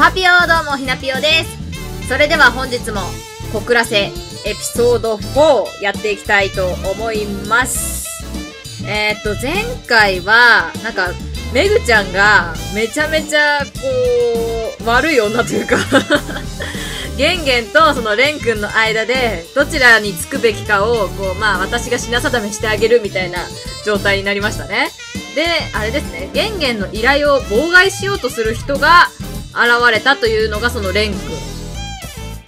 おはぴよー、どうもひなぴよです。それでは本日も小倉せエピソード4やっていきたいと思います。前回はなんかめぐちゃんがめちゃめちゃこう悪い女というかゲンゲンとそのレン君の間でどちらにつくべきかをこうまあ私が品定めしてあげるみたいな状態になりましたね。で、あれですね、ゲンゲンの依頼を妨害しようとする人が現れたというのがそのレン君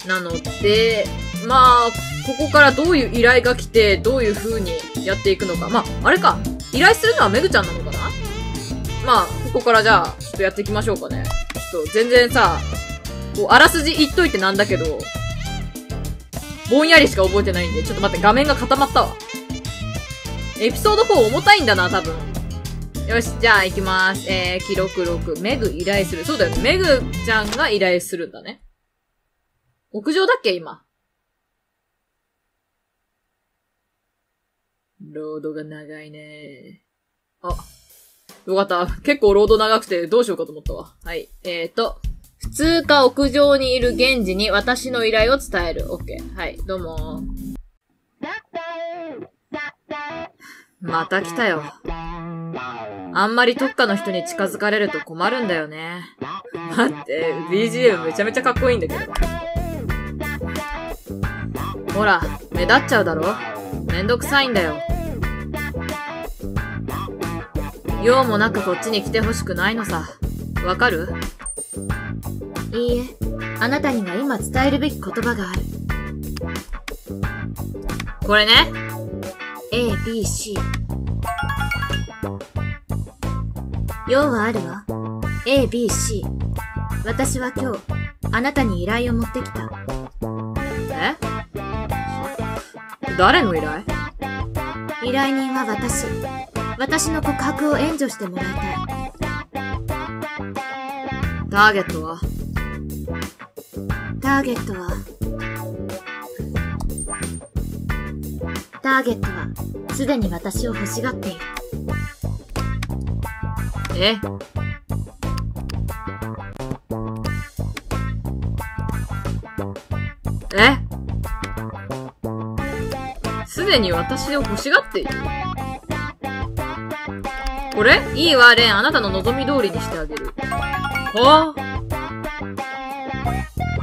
なので、まあここからどういう依頼が来てどういう風にやっていくのか、まああれか、依頼するのはめぐちゃんなのかな。まあここからじゃあちょっとやっていきましょうかね。ちょっと全然さ、こうあらすじ言っといてなんだけど、ぼんやりしか覚えてないんで、ちょっと待って、画面が固まったわ。エピソード4重たいんだな、多分。よし、じゃあ行きます。記録6、メグ依頼する。そうだよね。メグちゃんが依頼するんだね。屋上だっけ、今。ロードが長いね。あ、よかった。結構ロード長くてどうしようかと思ったわ。はい。普通か屋上にいる源氏に私の依頼を伝える。オッケー。はい、どうもー。また来たよ。あんまり特化の人に近づかれると困るんだよね。待って、BGM めちゃめちゃかっこいいんだけど。ほら、目立っちゃうだろ？めんどくさいんだよ。用もなくこっちに来てほしくないのさ。わかる？いいえ、あなたには今伝えるべき言葉がある。これね。A、B、C。用はあるわ。A、B、C。私は今日、あなたに依頼を持ってきた。え？誰の依頼？依頼人は私。私の告白を援助してもらいたい。ターゲットは？ターゲットは、ターゲットはすでに私を欲しがっている。え？え？すでに私を欲しがっている？これ？いいわ、レン。あなたの望み通りにしてあげる。はあ？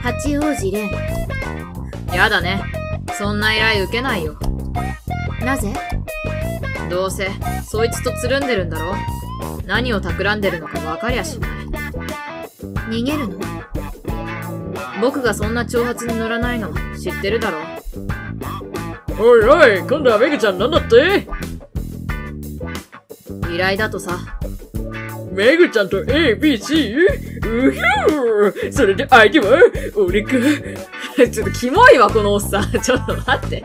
八王子蓮。やだね。そんな依頼受けないよ。なぜ？どうせ、そいつとつるんでるんだろ。何を企んでるのか分かりゃしない。逃げるの？僕がそんな挑発に乗らないの、知ってるだろ。おいおい、今度はメグちゃんなんだって？依頼だとさ。メグちゃんと A、B、C？うひょー、それで相手は俺か。ちょっとキモいわ、このおっさん。ちょっと待って。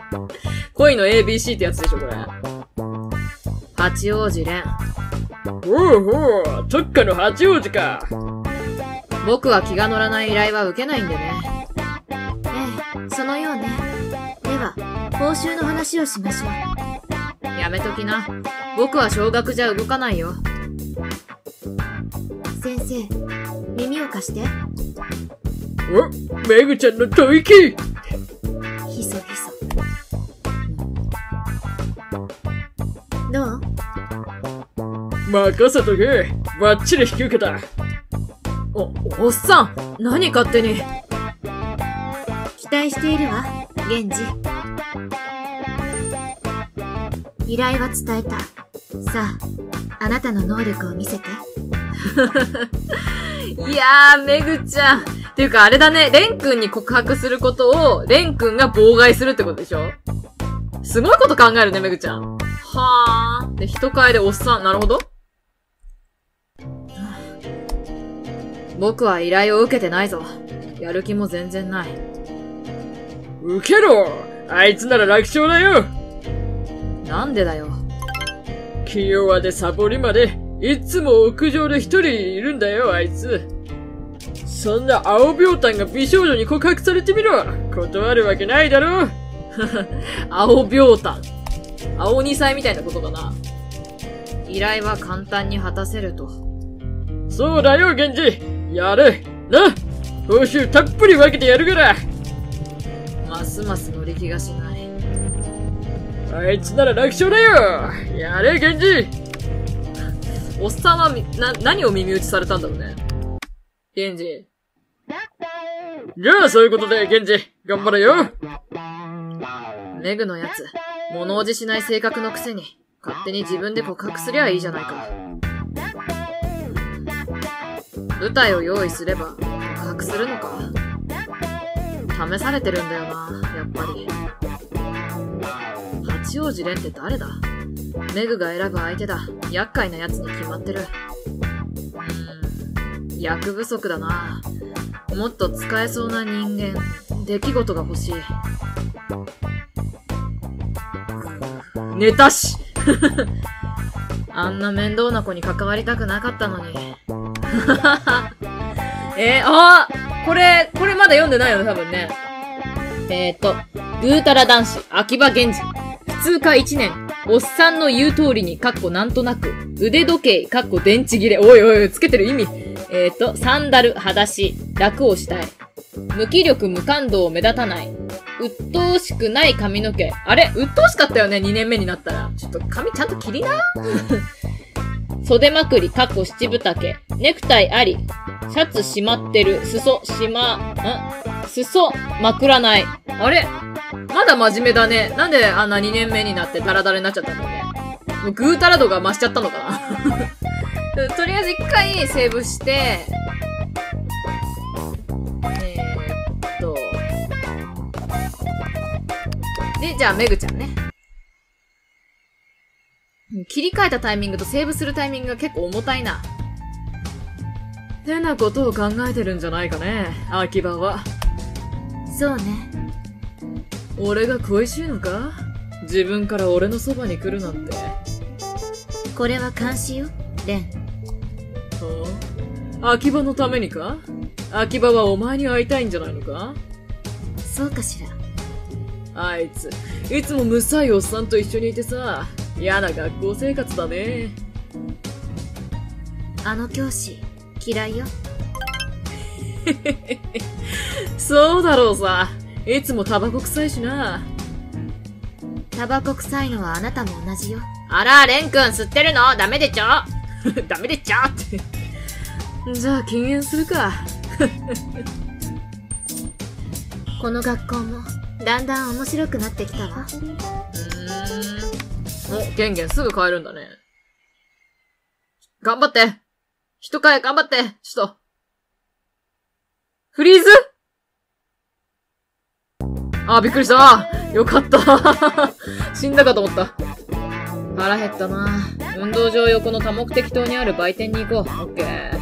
恋の ABC ってやつでしょ、これ。八王子蓮。ほうほう、特化の八王子か。僕は気が乗らない依頼は受けないんでね。ええ、そのようね。では、報酬の話をしましょう。やめときな。僕は少額じゃ動かないよ。先生。耳を貸して。お、メグちゃんの吐息。ひそひそ。どう？任せとけ。バッチリ引き受けた。おっさん、何勝手に。期待しているわ、源氏。依頼は伝えた。さあ、あなたの能力を見せて。いやー、めぐちゃん。っていうか、あれだね。レン君に告白することを、レン君が妨害するってことでしょ？すごいこと考えるね、めぐちゃん。はー。で、人変えでおっさん。なるほど。僕は依頼を受けてないぞ。やる気も全然ない。受けろ！あいつなら楽勝だよ！なんでだよ。気弱でサボりまで。いつも屋上で一人いるんだよ、あいつ。そんな青びょうたんが美少女に告白されてみろ。断るわけないだろ。青びょうたん。青二歳みたいなことかな。依頼は簡単に果たせると。そうだよ、源氏。やれ。な。報酬たっぷり分けてやるから。ますます乗り気がしない。あいつなら楽勝だよ。やれ源氏。おっさんは何を耳打ちされたんだろうね。源氏。じゃあそういうことで源氏、頑張れよ。メグのやつ、物おじしない性格のくせに勝手に自分で告白すりゃいいじゃないか。舞台を用意すれば告白するのか。試されてるんだよな、やっぱり。八王子蓮って誰だ。メグが選ぶ相手だ。厄介なやつに決まってる。役不足だな。もっと使えそうな人間、出来事が欲しい。ネタしあんな面倒な子に関わりたくなかったのに。これまだ読んでないよね、多分ね。ぐーたら男子、秋葉源氏。普通科1年。おっさんの言う通りに、かっこなんとなく。腕時計、かっこ電池切れ。おいおい、つけてる意味。サンダル、裸足。楽をしたい。無気力、無感動、目立たない。鬱陶しくない髪の毛。あれ鬱陶しかったよね、2年目になったら。ちょっと髪ちゃんと切りな。袖まくり、かっこ七分丈。ネクタイあり。シャツしまってる。裾、まくらない。あれまだ真面目だね。なんであんな2年目になってダラダラになっちゃったんだろうね。もうぐーたら度が増しちゃったのかな。とりあえず一回セーブして、で、じゃあメグちゃんね。切り替えたタイミングとセーブするタイミングが結構重たいな。てなことを考えてるんじゃないかね、秋葉は。そうね。俺が恋しいのか？自分から俺のそばに来るなんて。これは監視よ、レン。はあ？秋葉のためにか？秋葉はお前に会いたいんじゃないのか？そうかしら。あいつ、いつもむさいおっさんと一緒にいてさ、嫌な学校生活だね。あの教師、嫌いよ。そうだろうさ。いつもタバコ臭いしな。タバコ臭いのはあなたも同じよ。あら、レン君吸ってるの？ダメでちょ。ダメでちょって。じゃあ禁煙するか。この学校もだんだん面白くなってきたわ。お、ゲンゲンすぐ変えるんだね。頑張って。人変え頑張って。ちょっと。フリーズ？あ、びっくりした。よかった。死んだかと思った。腹減ったな。運動場横の多目的棟にある売店に行こう。オッケー。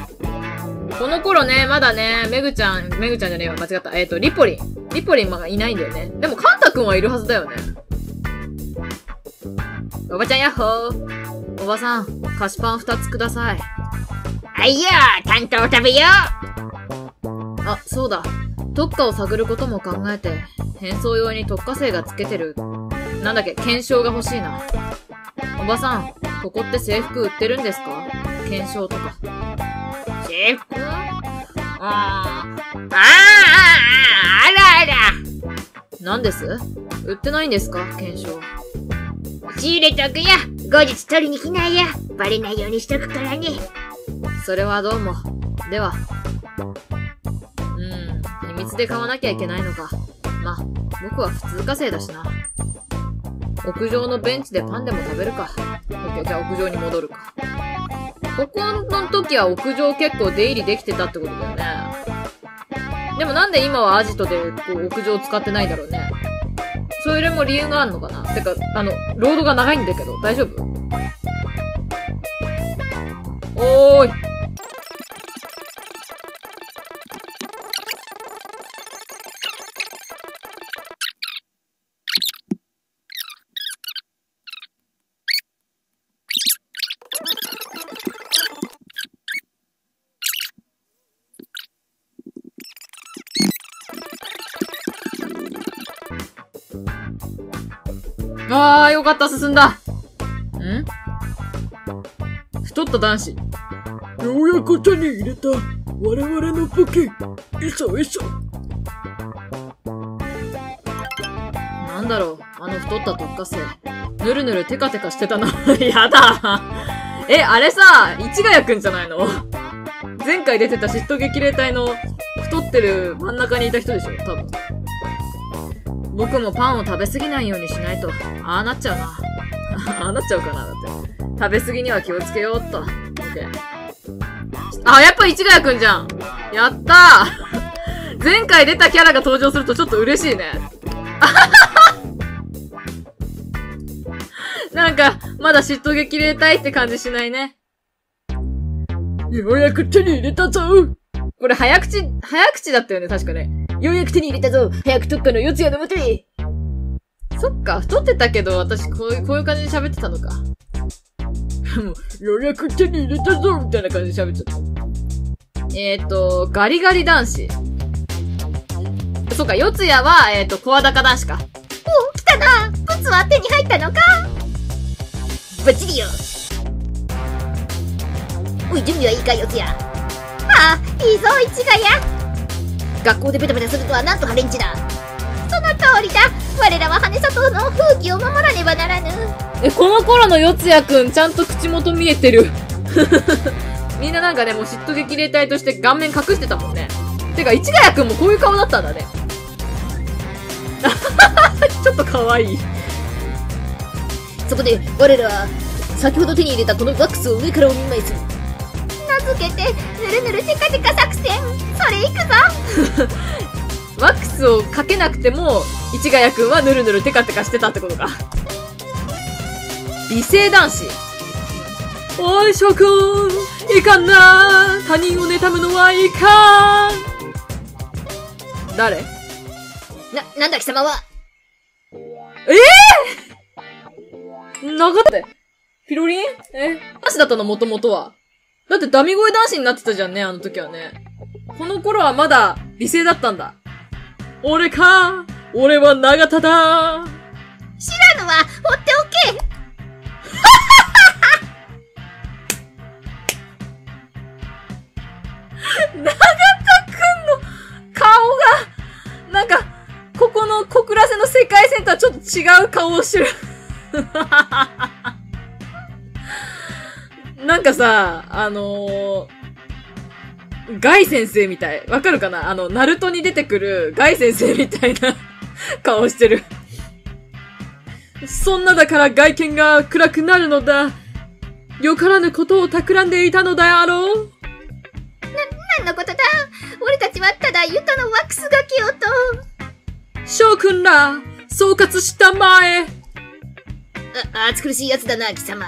この頃ね、まだね、メグちゃんじゃねえわ、間違った。リポリンまだいないんだよね。でも、カンタ君はいるはずだよね。おばちゃんヤッホー。おばさん、菓子パン2つください。あいよー、担当食べよう。あ、そうだ。特化を探ることも考えて、変装用に特化生がつけてる、なんだっけ、懸賞が欲しいな。おばさん、ここって制服売ってるんですか？懸賞とか。制服？あら。なんです？売ってないんですか？懸賞。仕入れとくよ。後日取りに来ないよ。バレないようにしとくからね。それはどうも。では。秘密で買わなきゃいけないのか。まあ、僕は普通科生だしな。屋上のベンチでパンでも食べるか。オッケー、じゃあ屋上に戻るか。ここの時は屋上結構出入りできてたってことだよね。でもなんで今はアジトでこう屋上使ってないんだろうね。それも理由があるのかな。てか、ロードが長いんだけど、大丈夫？おーい。あー、よかった、進んだ。太った男子。ようやく手に入れた。我々の武器、いそいそ。なんだろう、あの太った特化生。ぬるぬるテカテカしてたな。やだ。え、あれさ、市ヶ谷くんじゃないの？前回出てた嫉妬激励隊の太ってる真ん中にいた人でしょ、多分。僕もパンを食べ過ぎないようにしないと、ああなっちゃうな。ああなっちゃうかな、だって。食べ過ぎには気をつけようっと。オッケー。あ、やっぱ市ヶ谷くんじゃん。やったー。前回出たキャラが登場するとちょっと嬉しいね。あははは。なんか、まだ嫉妬激励隊って感じしないね。ようやく手に入れたぞ。これ早口だったよね、確かね。ようやく手に入れたぞ。早く特化の四谷のもとへ。そっか、太ってたけど、私こういう感じで喋ってたのか。もう、ようやく手に入れたぞみたいな感じで喋っちゃった。ガリガリ男子。そっか、四谷は、小裸男子か。おお、来たな。ブツは手に入ったのか。バッチリよ。おい、準備はいいか、四谷。ああ、いいぞ、市ヶ谷。学校でベタベタするとはなんとかレンチだ。その通りだ。我らは羽里の風紀を守らねばならぬ。え、この頃の四谷くん、ちゃんと口元見えてる。みんななんかね、もう嫉妬激励隊として顔面隠してたもんね。てか、市ヶ谷くんもこういう顔だったんだね。ちょっと可愛い。そこで、我らは、先ほど手に入れたこのワックスを上からお見舞いする。名付けて、ぬるぬるテカテカ作戦。それいくぞ。ワックスをかけなくても、市ヶ谷くんはぬるぬるテカテカしてたってことか。美声男子。おい、諸君、いかんな。他人を妬むのはいかん。誰？なんだ貴様は。ええー、なかった。ピロリン？男子だったの、もともとは。だってダミ声男子になってたじゃんね、あの時はね。この頃はまだ美声だったんだ。俺か、俺は永田だ。知らぬは、放っておけ。永田くんの顔が、なんか、ここの小倉瀬の世界線とはちょっと違う顔をしてる。なんかさ、ガイ先生みたい。わかるかな？ナルトに出てくるガイ先生みたいな顔してる。そんなだから外見が暗くなるのだ。よからぬことを企んでいたのだろう。何のことだ。俺たちはただユタのワックスがけようと。翔くんら、総括したまえ。暑苦しいやつだな、貴様。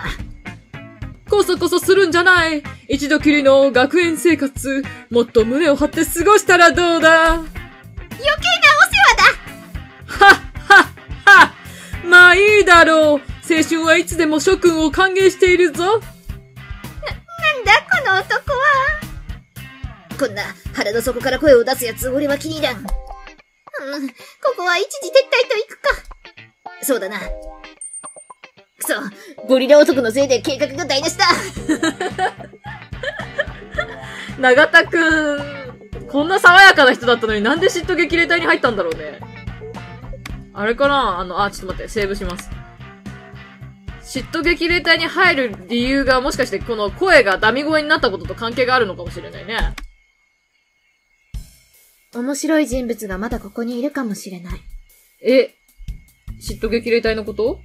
こそこそするんじゃない。一度きりの学園生活、もっと胸を張って過ごしたらどうだ。余計なお世話だ。はっはっは。まあいいだろう。青春はいつでも諸君を歓迎しているぞ。なんだこの男は。こんな腹の底から声を出すやつ、俺は気に入らん。ここは一時撤退と行くか。そうだな。くそ、ゴリラ男のせいで計画が台無しだ。永田くん、こんな爽やかな人だったのになんで嫉妬激励隊に入ったんだろうね。あれかな、ちょっと待って、セーブします。嫉妬激励隊に入る理由が、もしかしてこの声がダミ声になったことと関係があるのかもしれないね。面白い人物がまだここにいるかもしれない。え、嫉妬激励隊のこと？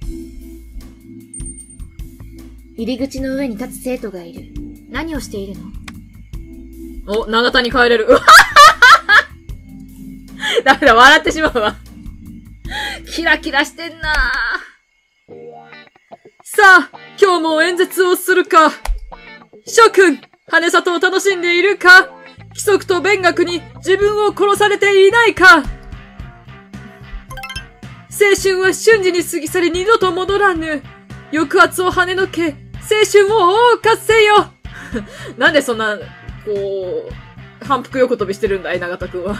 入り口の上に立つ生徒がいる。何をしているの？お、永田に帰れる。うはははは！ダメだ、笑ってしまうわ。キラキラしてんな。さあ、今日も演説をするか。諸君、羽里を楽しんでいるか？規則と勉学に自分を殺されていないか。青春は瞬時に過ぎ去り二度と戻らぬ。抑圧を跳ねのけ、青春を謳歌せよ。なんでそんな、こう、反復横跳びしてるんだい、永田くんは。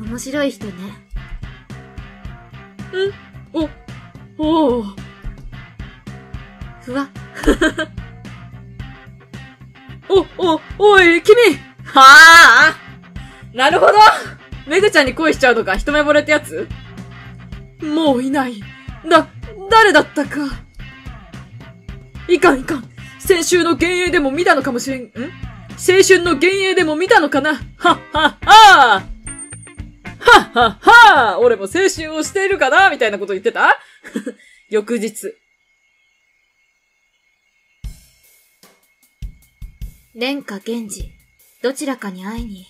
面白い人ね。ん？おお。ふわ。おい、君はぁ、なるほど、メグちゃんに恋しちゃうのか、一目惚れってやつ。もういない。誰だったか。いかん。先週の幻影でも見たのかもしれん。青春の幻影でも見たのかな。はっはっはー、俺も青春をしているかなみたいなこと言ってた翌日。蓮か源氏、どちらかに会いに。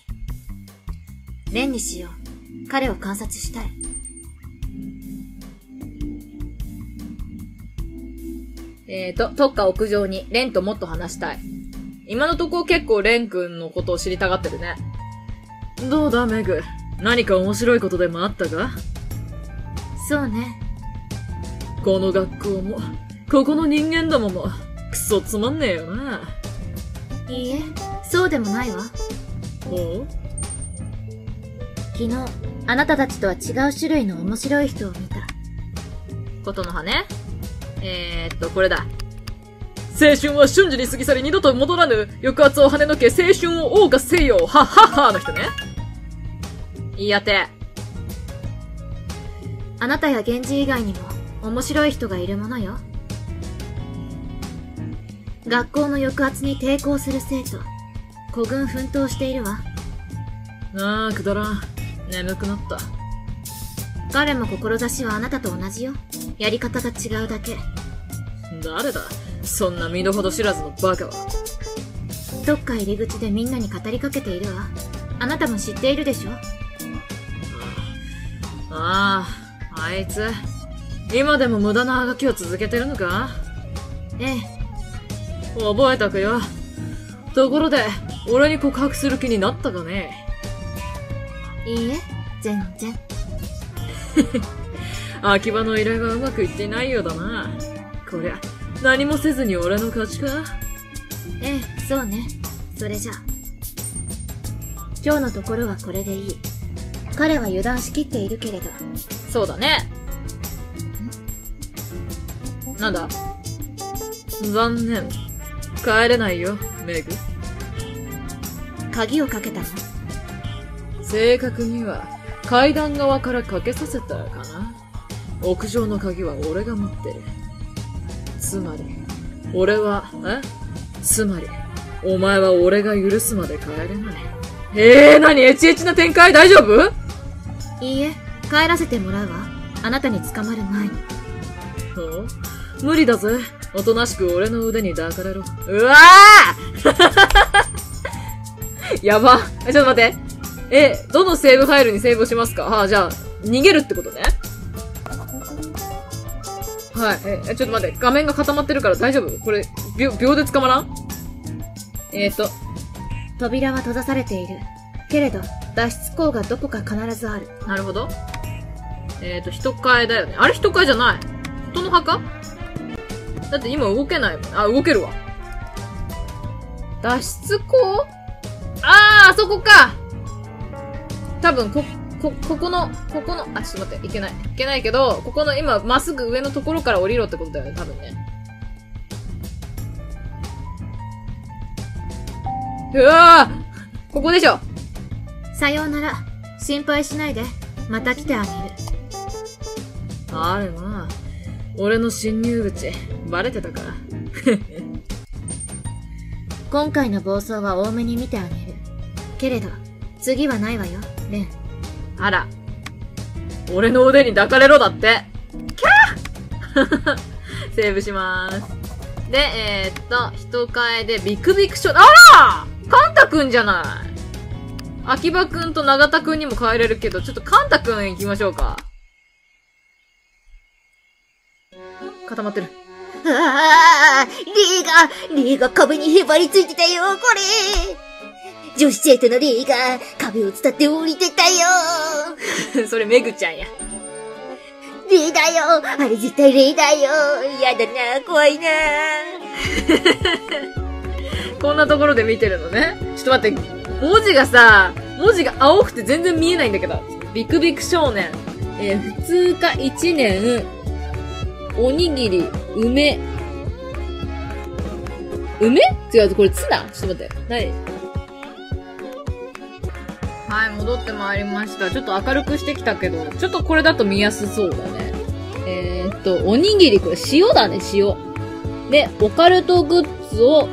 蓮にしよう。彼を観察したい。特化屋上に蓮ともっと話したい。今のところ結構蓮くんのことを知りたがってるね。どうだメグ、何か面白いことでもあったか？そうね。この学校も、ここの人間どもも、クソつまんねえよな。いいえ、そうでもないわ。ほう？昨日、あなたたちとは違う種類の面白い人を見た。ことの葉ね。これだ。青春は瞬時に過ぎ去り二度と戻らぬ抑圧を跳ねのけ青春を謳歌せよ。はっはっはーの人ね。言い当て。あなたや源氏以外にも面白い人がいるものよ。学校の抑圧に抵抗する生徒、孤軍奮闘しているわ。ああ、くだらん。眠くなった。彼も志はあなたと同じよ。やり方が違うだけ。誰だそんな身の程知らずのバカは。どっか入り口でみんなに語りかけているわ。あなたも知っているでしょ。ああ、あいつ、今でも無駄なあがきを続けてるのか？ええ。覚えたくよ。ところで、俺に告白する気になったかね？いいえ、全然。秋葉の依頼はうまくいっていないようだな。こりゃ、何もせずに俺の勝ちか？ええ、そうね。それじゃあ。今日のところはこれでいい。彼は油断しきっているけれど。そうだね。なんだ？残念。帰れないよ、メグ。鍵をかけたの？正確には、階段側からかけさせたかな。屋上の鍵は俺が持ってる。つまり、お前は俺が許すまで帰れない。何エチエチな展開、大丈夫？いいえ、帰らせてもらうわ。あなたに捕まる前に。無理だぜ。おとなしく俺の腕に抱かれろ。うわぁやば。ちょっと待って。どのセーブファイルにセーブしますか？じゃあ、逃げるってことね。はい。ちょっと待って。画面が固まってるから大丈夫？これ、秒で捕まらん？扉は閉ざされている。けれど、脱出口がどこか必ずある。なるほど。人影だよね。あれ人影じゃない。人の墓？だって今動けないもん。あ、動けるわ。脱出口？あそこか！多分、ここの、あ、ちょっと待って、いけないけど、ここの今、まっすぐ上のところから降りろってことだよね、多分ね。うわぁ！ここでしょ！さようなら。心配しないで。また来てあげる。あるなぁ。俺の侵入口、バレてたから。今回の暴走は多めに見てあげる。けれど、次はないわよ、レン。あら。俺の腕に抱かれろだって。キャーセーブしまーす。で、人替えでビクビクショー、あらカンタくんじゃない。秋葉くんと永田くんにも変えれるけど、ちょっとカンタくん行きましょうか。固まってる。ああ、レイが壁にへばりついてたよ、これ。女子生徒のレイが壁を伝って降りてたよ。それメグちゃんや。レイだよ、あれ絶対レイだよ。やだな、怖いな。こんなところで見てるのね。ちょっと待って、文字が青くて全然見えないんだけど。ビクビク少年。普通科1年。おにぎり、梅、梅？違う、これツナ？ちょっと待って。はい、戻ってまいりました。ちょっと明るくしてきたけど、ちょっとこれだと見やすそうだね。おにぎり、これ塩だね、塩。で、オカルトグッズを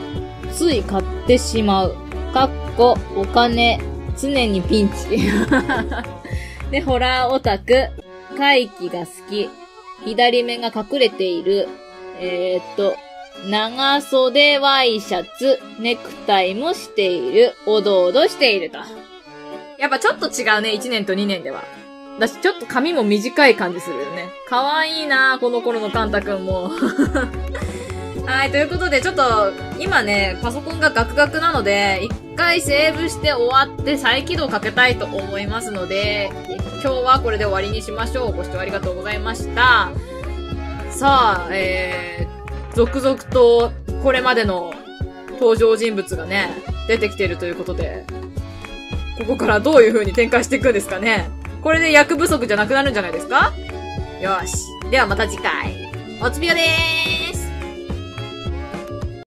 つい買ってしまう。かっこ、お金、常にピンチ。で、ホラーオタク、怪奇が好き。左目が隠れている。長袖ワイシャツ、ネクタイもしている、おどおどしていると。やっぱちょっと違うね、1年と2年では。だし、ちょっと髪も短い感じするよね。かわいいなぁ、この頃のカンタくんも。はい、ということで、ちょっと、今ね、パソコンがガクガクなので、一回セーブして終わって再起動かけたいと思いますので、今日はこれで終わりにしましょう。ご視聴ありがとうございました。さあ、続々とこれまでの登場人物がね、出てきているということで、ここからどういう風に展開していくんですかね。これで役不足じゃなくなるんじゃないですか？よし。ではまた次回。おつみよでーす。